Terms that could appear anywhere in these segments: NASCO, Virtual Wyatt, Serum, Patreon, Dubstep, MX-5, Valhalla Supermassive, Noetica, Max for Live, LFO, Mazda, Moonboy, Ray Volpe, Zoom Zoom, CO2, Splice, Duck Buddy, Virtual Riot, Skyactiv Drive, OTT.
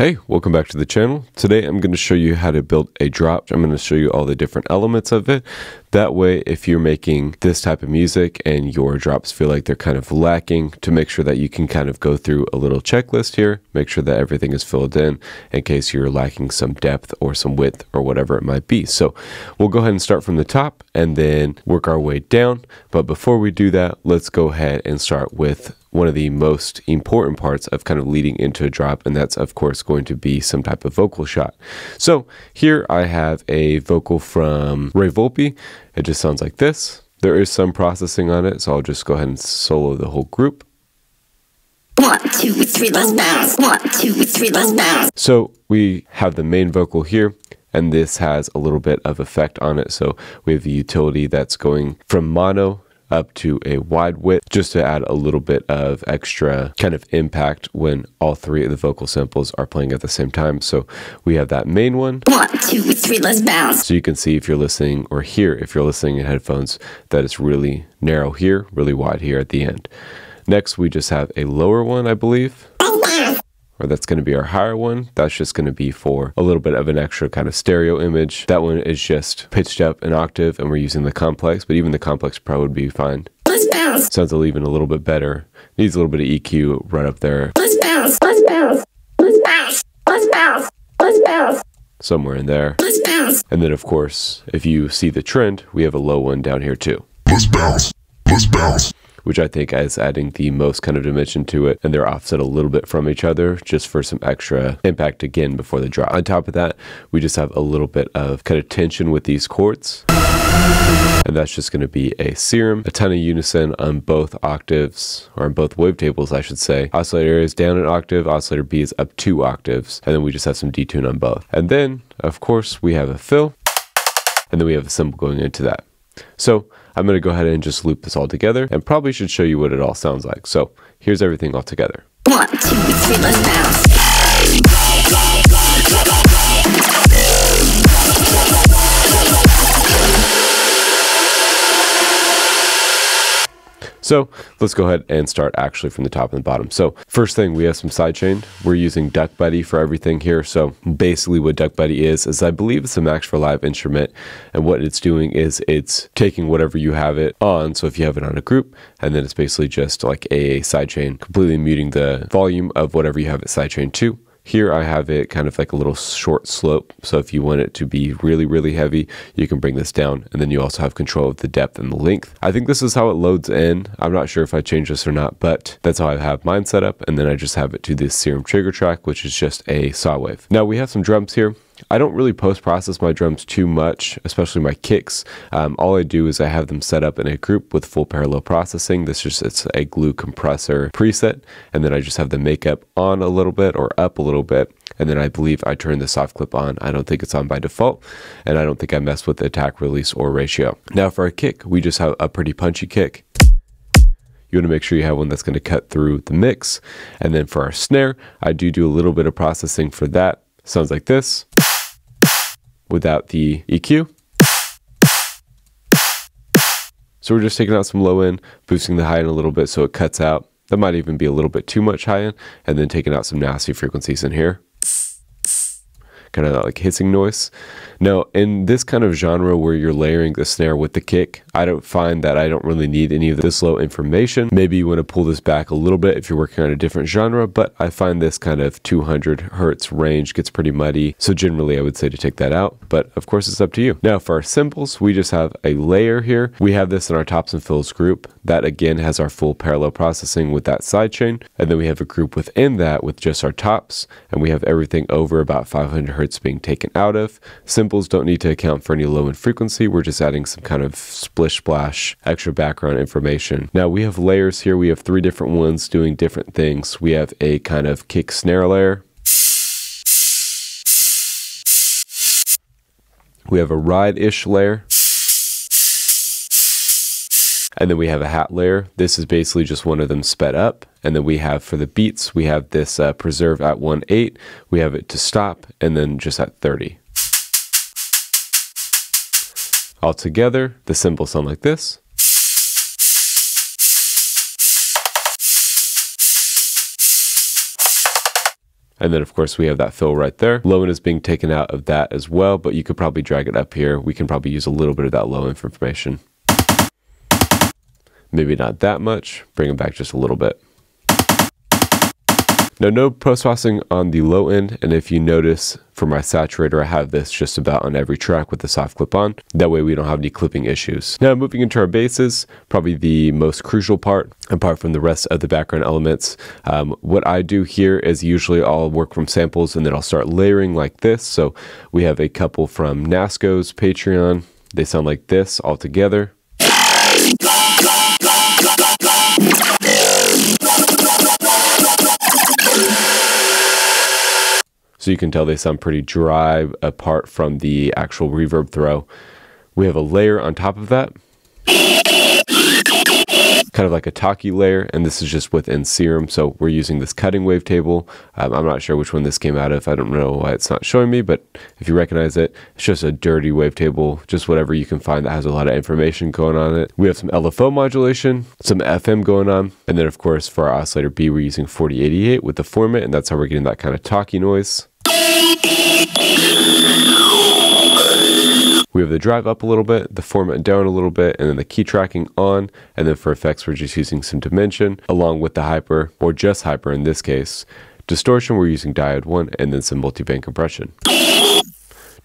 Hey, welcome back to the channel. Today I'm going to show you how to build a drop. I'm going to show you all the different elements of it. That way, if you're making this type of music and your drops feel like they're kind of lacking, to make sure that you can kind of go through a little checklist here, make sure that everything is filled in case you're lacking some depth or some width or whatever it might be. So we'll go ahead and start from the top and then work our way down. But before we do that, let's go ahead and start with one of the most important parts of kind of leading into a drop, and that's of course going to be some type of vocal shot. So here I have a vocal from Ray Volpe. It just sounds like this. There is some processing on it, so I'll just go ahead and solo the whole group. 1, 2, 3, let's bounce. 1, 2, 3, let's bounce. So we have the main vocal here, and this has a little bit of effect on it. So we have the utility that's going from mono up to a wide width, just to add a little bit of extra kind of impact when all three of the vocal samples are playing at the same time. So we have that main one. 1, 2, 3, let's bounce. So you can see if you're listening, or hear if you're listening in headphones, that it's really narrow here, really wide here at the end. Next, we just have a lower one, I believe. Or that's going to be our higher one. That's just going to be for a little bit of an extra kind of stereo image. That one is just pitched up an octave, and we're using the complex, but even the complex probably would be fine. Let's bounce. Sounds even a little bit better. Needs a little bit of EQ right up there. Let's bounce. Let's bounce. Let's bounce. Let's bounce. Let's bounce. Somewhere in there. Let's bounce. And then of course, if you see the trend, we have a low one down here too. Let's bounce. Let's bounce. Which I think is adding the most kind of dimension to it, and they're offset a little bit from each other just for some extra impact again before the drop. On top of that, we just have a little bit of kind of tension with these chords, and that's just going to be a serum, a ton of unison on both octaves, or on both wavetables I should say. Oscillator A is down an octave, oscillator B is up 2 octaves, and then we just have some detune on both. And then of course we have a fill, and then we have a cymbal going into that. So I'm going to go ahead and just loop this all together, and probably should show you what it all sounds like. So here's everything all together. 1, 2, 3, let's bounce. So let's go ahead and start actually from the top and the bottom. So first thing, we have some sidechain. We're using Duck Buddy for everything here. So basically what Duck Buddy is I believe it's a Max for Live instrument. And what it's doing is it's taking whatever you have it on. So if you have it on a group, and then it's basically just like a sidechain, completely muting the volume of whatever you have it sidechained to. Here I have it kind of like a little short slope. So if you want it to be really, really heavy, you can bring this down. And then you also have control of the depth and the length. I think this is how it loads in. I'm not sure if I change this or not, but that's how I have mine set up. And then I just have it to this Serum trigger track, which is just a saw wave. Now we have some drums here. I don't really post-process my drums too much, especially my kicks. All I do is I have them set up in a group with full parallel processing. It's a glue compressor preset, and then I just have the makeup on a little bit or up a little bit, and then I believe I turn the soft clip on. I don't think it's on by default, and I don't think I mess with the attack, release, or ratio. Now for our kick, we just have a pretty punchy kick. You want to make sure you have one that's going to cut through the mix. And then for our snare, I do a little bit of processing for that. Sounds like this. Without the EQ. So we're just taking out some low end, boosting the high end a little bit so it cuts out. That might even be a little bit too much high end, and then taking out some nasty frequencies in here. Kind of like hissing noise. Now, in this kind of genre where you're layering the snare with the kick, I don't find that I don't really need any of this low information. Maybe you want to pull this back a little bit if you're working on a different genre, but I find this kind of 200 hertz range gets pretty muddy. So generally I would say to take that out, but of course it's up to you. Now for our cymbals, we just have a layer here. We have this in our tops and fills group. That again has our full parallel processing with that sidechain. And then we have a group within that with just our tops, and we have everything over about 500 hertz being taken out of. Cymbals don't need to account for any low end frequency. We're just adding some kind of splish splash, extra background information. Now we have layers here. We have 3 different ones doing different things. We have a kind of kick snare layer. We have a ride-ish layer. And then we have a hat layer. This is basically just one of them sped up. And then we have for the beats, we have this preserve at 1/8. We have it to stop, and then just at 30. All together, the cymbals sound like this. And then of course we have that fill right there. Low end is being taken out of that as well, but you could probably drag it up here. We can probably use a little bit of that low end for information. Maybe not that much, bring it back just a little bit. Now, no post-processing on the low end, and if you notice for my saturator, I have this just about on every track with the soft clip on. That way we don't have any clipping issues. Now moving into our bases, probably the most crucial part, apart from the rest of the background elements. What I do here is usually I'll work from samples and then I'll start layering like this. So we have a couple from NASCO's Patreon. They sound like this all together. So you can tell they sound pretty dry apart from the actual reverb throw. We have a layer on top of that, kind of like a Taki layer, and this is just within Serum. So we're using this cutting wave table. I'm not sure which one this came out of. I don't know why it's not showing me, but if you recognize it, it's just a dirty wave table, just whatever you can find that has a lot of information going on it. We have some LFO modulation, some FM going on, and then of course for our oscillator B, we're using 4088 with the format, and that's how we're getting that kind of Taki noise. We have the drive up a little bit, the format down a little bit, and then the key tracking on, and then for effects we're just using some dimension along with the hyper, or just hyper in this case. Distortion, we're using diode 1 and then some multiband compression.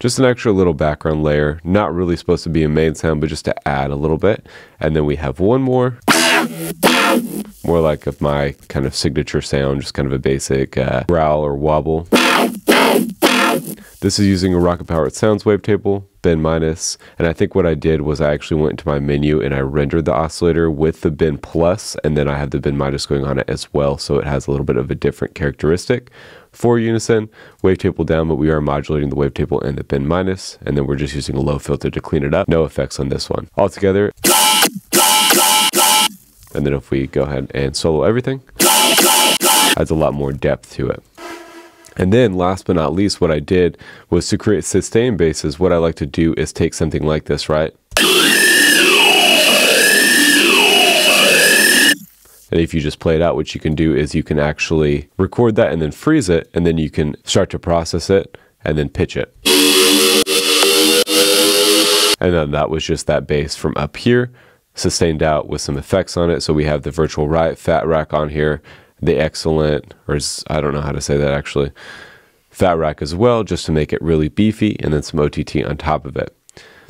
Just an extra little background layer, not really supposed to be a main sound, but just to add a little bit. And then we have one more like of my kind of signature sound, just kind of a basic growl or wobble. This is using a Rocket Powered Sounds wavetable, bend minus, and I think what I did was I actually went into my menu and I rendered the oscillator with the bend plus, and then I have the bend minus going on it as well, so it has a little bit of a different characteristic. For unison, wavetable down, but we are modulating the wavetable and the bend minus, and then we're just using a low filter to clean it up. No effects on this one. All together, and then if we go ahead and solo everything, adds a lot more depth to it. And then last but not least, what I did was to create sustain basses. What I like to do is take something like this, right? And if you just play it out, what you can do is you can actually record that and then freeze it, and then you can start to process it and then pitch it. And then that was just that bass from up here, sustained out with some effects on it. So we have the Virtual Riot Fat Rack on here, the excellent, or I don't know how to say that actually, Fat Rack as well, just to make it really beefy, and then some OTT on top of it.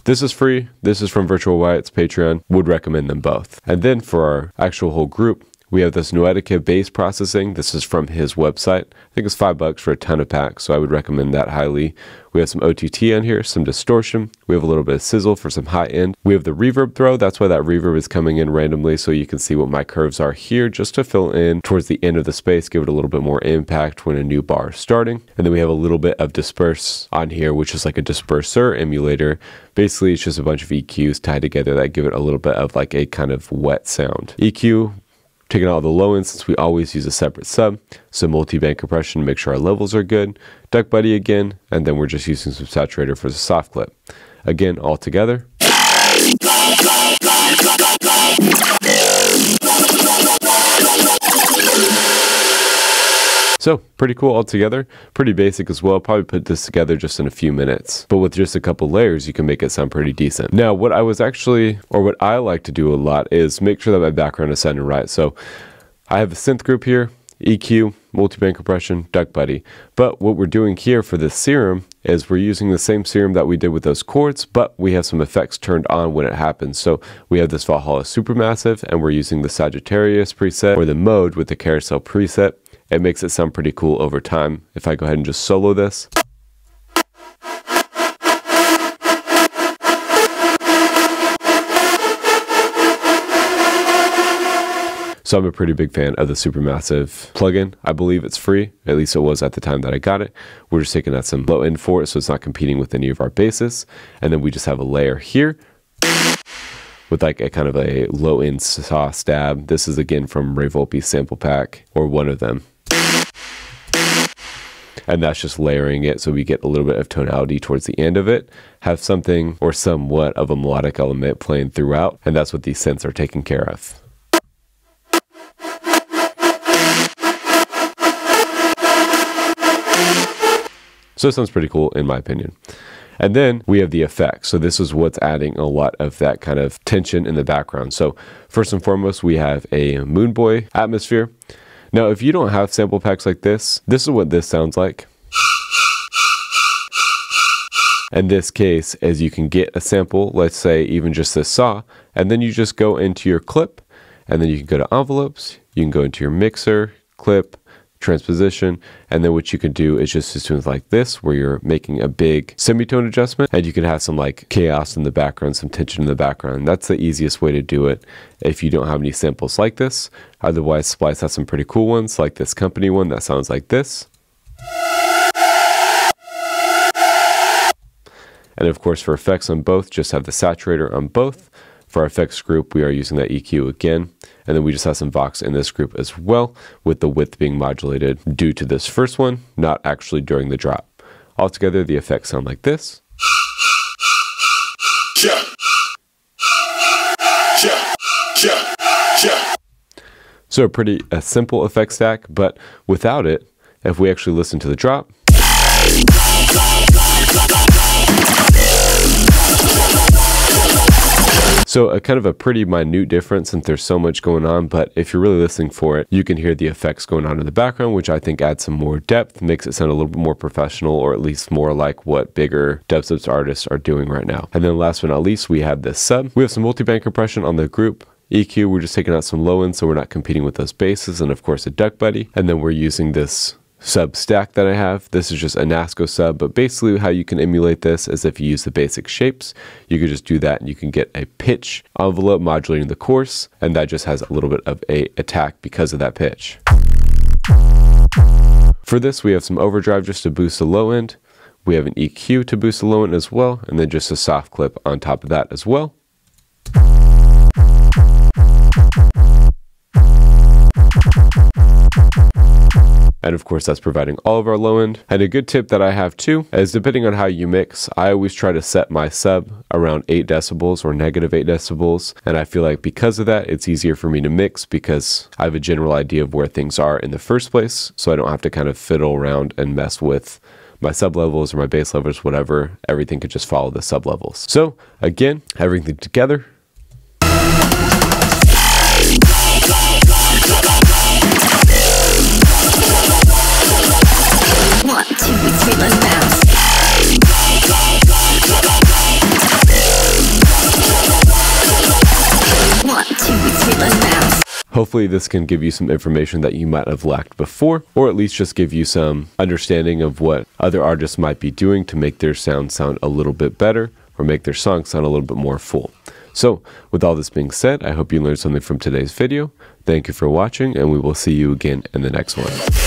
This is free. This is from Virtual Wyatt's Patreon. Would recommend them both. And then for our actual whole group, we have this Noetica bass processing. This is from his website. I think it's $5 for a ton of packs, so I would recommend that highly. We have some OTT on here, some distortion. We have a little bit of sizzle for some high end. We have the reverb throw. That's why that reverb is coming in randomly, so you can see what my curves are here, just to fill in towards the end of the space, give it a little bit more impact when a new bar is starting. And then we have a little bit of disperse on here, which is like a disperser emulator. Basically, it's just a bunch of EQs tied together that give it a little bit of like a kind of wet sound. EQ, taking all the low end since we always use a separate sub, some multiband compression to make sure our levels are good, Duck Buddy again, and then we're just using some saturator for the soft clip. Again, all together. So pretty cool altogether, pretty basic as well. Probably put this together just in a few minutes, but with just a couple layers, you can make it sound pretty decent. Now, what I like to do a lot is make sure that my background is sounding right. So I have a synth group here, EQ, multiband compression, Duck Buddy. But what we're doing here for this Serum is we're using the same Serum that we did with those chords, but we have some effects turned on when it happens. So we have this Valhalla Supermassive, and we're using the Sagittarius preset, or the mode with the carousel preset. It makes it sound pretty cool over time. If I go ahead and just solo this, so I'm a pretty big fan of the Supermassive plugin. I believe it's free, at least it was at the time that I got it. We're just taking out some low end for it, so it's not competing with any of our basses. And then we just have a layer here with like a kind of a low end saw stab. This is again from Ray Volpe's sample pack, or one of them. And that's just layering it so we get a little bit of tonality towards the end of it. Have something or somewhat of a melodic element playing throughout, and that's what these synths are taking care of. So this one's pretty cool in my opinion. And then we have the effects. So this is what's adding a lot of that kind of tension in the background. So first and foremost, we have a Moonboy atmosphere. Now, if you don't have sample packs like this, this is what this sounds like. In this case, as you can get a sample, let's say even just this saw, and then you just go into your clip, and then you can go to envelopes, you can go into your mixer, clip, transposition, and then what you can do is just systems like this where you're making a big semitone adjustment, and you can have some like chaos in the background, some tension in the background. That's the easiest way to do it if you don't have any samples like this. Otherwise, Splice has some pretty cool ones like this company one that sounds like this. And of course, for effects on both, just have the saturator on both. For our effects group, we are using that EQ again. And then we just have some Vox in this group as well, with the width being modulated due to this first one, not actually during the drop. Altogether, the effects sound like this. So a simple effect stack, but without it, if we actually listen to the drop, so a kind of a pretty minute difference since there's so much going on, but if you're really listening for it, you can hear the effects going on in the background, which I think adds some more depth, makes it sound a little bit more professional, or at least more like what bigger dubstep artists are doing right now. And then last but not least, we have this sub. We have some multi-band compression on the group. EQ, we're just taking out some low ends so we're not competing with those basses, and of course a Duck Buddy. And then we're using this sub stack that I have. This is just a NASCO sub, but basically how you can emulate this is if you use the basic shapes, you could just do that and you can get a pitch envelope modulating the course, and that just has a little bit of a attack because of that pitch. For this, we have some overdrive just to boost the low end. We have an EQ to boost the low end as well, and then just a soft clip on top of that as well. And of course, that's providing all of our low end. And a good tip that I have too is, depending on how you mix, I always try to set my sub around 8 decibels or -8 decibels. And I feel like because of that, it's easier for me to mix because I have a general idea of where things are in the first place. So I don't have to kind of fiddle around and mess with my sub levels or my bass levels, whatever. Everything could just follow the sub levels. So again, everything together. Hopefully this can give you some information that you might have lacked before, or at least just give you some understanding of what other artists might be doing to make their sound sound a little bit better, or make their song sound a little bit more full. So with all this being said, I hope you learned something from today's video. Thank you for watching, and we will see you again in the next one.